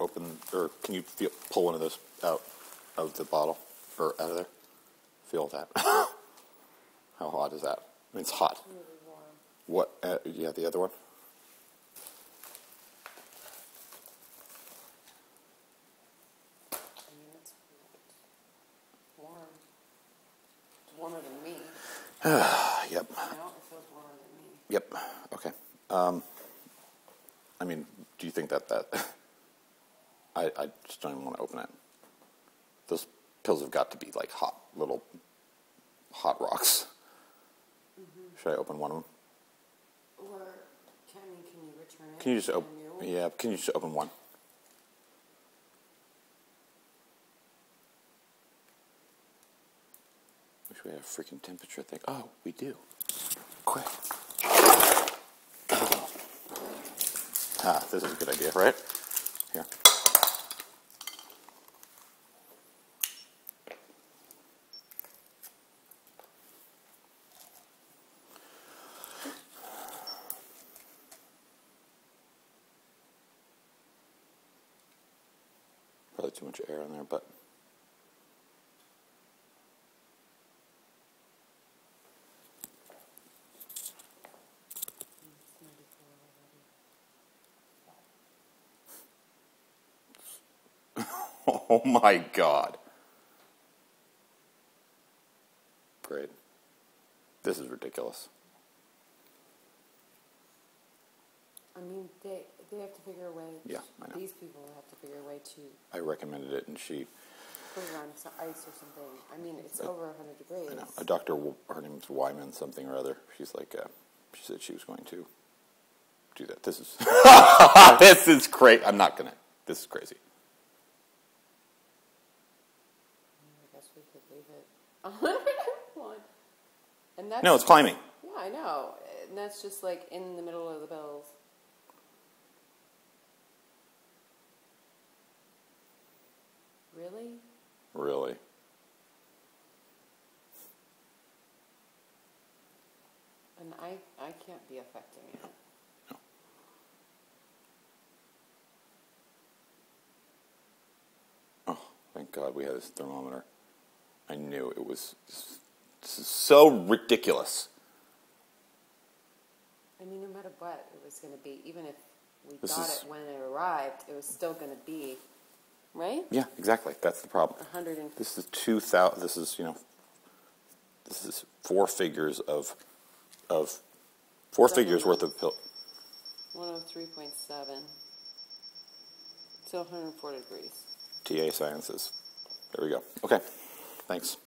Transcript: open, or can you feel, pull one of those out of the bottle, or out of there? Feel that. How hot is that? I mean, it's hot. Really warm. What, yeah, the other one? I mean, it's warm. It's warmer than me. Yep. No, it feels warmer than me. Yep, okay. I mean, do you think that I just don't even want to open it. Those pills have got to be like hot, little hot rocks. Mm-hmm. Should I open one of them? Or, can you return it? Can you just open, yeah, can you just open one? Wish we had a freaking temperature thing. Oh, we do. Quick. Ah, this is a good idea, right? Here. Probably too much air in there, but... Oh my God. Great. This is ridiculous. I mean, they have to figure a way. Yeah, I know. These people have to figure a way to... I recommended it, and she... Put it on some ice or something. I mean, it's over 100 degrees. I know. A doctor, her name's Wyman something or other. She's like, she said she was going to do that. This is... This is great. I'm not going to. This is crazy. And that's, no, it's climbing. Yeah, I know. And that's just like in the middle of the bells. Really? Really. And I can't be affecting it. No. No. Oh, thank God we had this thermometer. I knew it was... This is so ridiculous. I mean, no matter what it was going to be, even if we got it when it arrived, it was still going to be, right? Yeah, exactly. That's the problem. 150. This is 2,000. This is, you know, this is four figures of four figures worth of pill. 103.7. Still 104 degrees. TA Sciences. There we go. Okay. Thanks.